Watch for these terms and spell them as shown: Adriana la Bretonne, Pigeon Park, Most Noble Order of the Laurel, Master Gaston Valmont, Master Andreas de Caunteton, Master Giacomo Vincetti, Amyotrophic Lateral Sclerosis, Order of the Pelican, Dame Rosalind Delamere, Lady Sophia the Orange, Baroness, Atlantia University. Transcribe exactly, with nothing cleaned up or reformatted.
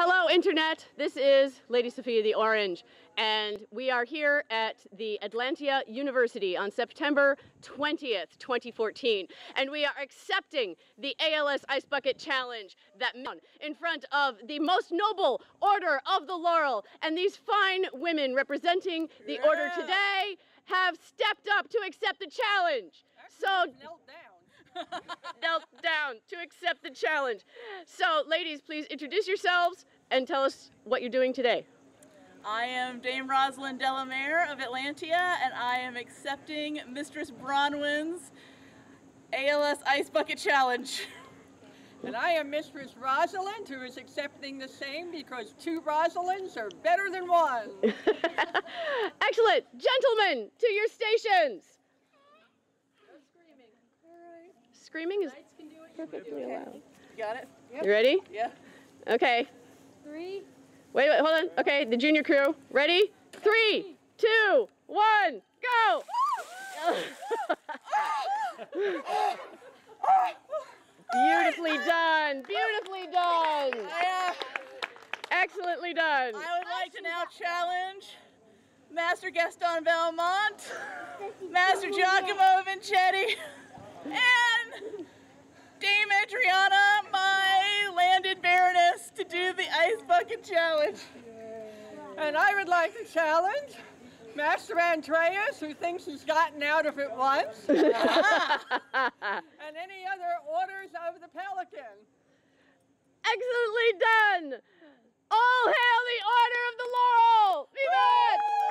Hello, Internet. This is Lady Sophia the Orange, and we are here at the Atlantia University on September twentieth, twenty fourteen, and we are accepting the A L S Ice Bucket Challenge that in front of the Most Noble Order of the Laurel, and these fine women representing the yeah. order today have stepped up to accept the challenge. Actually, so knelt down. knelt down to accept the challenge. So, ladies, please introduce yourselves and tell us what you're doing today. I am Dame Rosalind Delamere of Atlantia, and I am accepting Mistress Bronwyn's A L S Ice Bucket Challenge. And I am Mistress Rosalind, who is accepting the same because two Rosalinds are better than one. Excellent. Gentlemen, to your stations. Screaming is perfectly allowed. You got it? Yep. You ready? Yeah. Okay. Three. Wait, wait, hold on. Okay, the junior crew. Ready? Three, two, one, go! Beautifully done. Beautifully done. I, uh, Excellently done. I would like to now challenge Master Gaston Valmont, Master Giacomo Vincetti, and Dame Adriana, my landed Baroness, to do the Ice Bucket Challenge. And I would like to challenge Master Andreas, who thinks he's gotten out of it once, and any other orders of the Pelican. Excellently done! All hail the Order of the Laurel! Viva!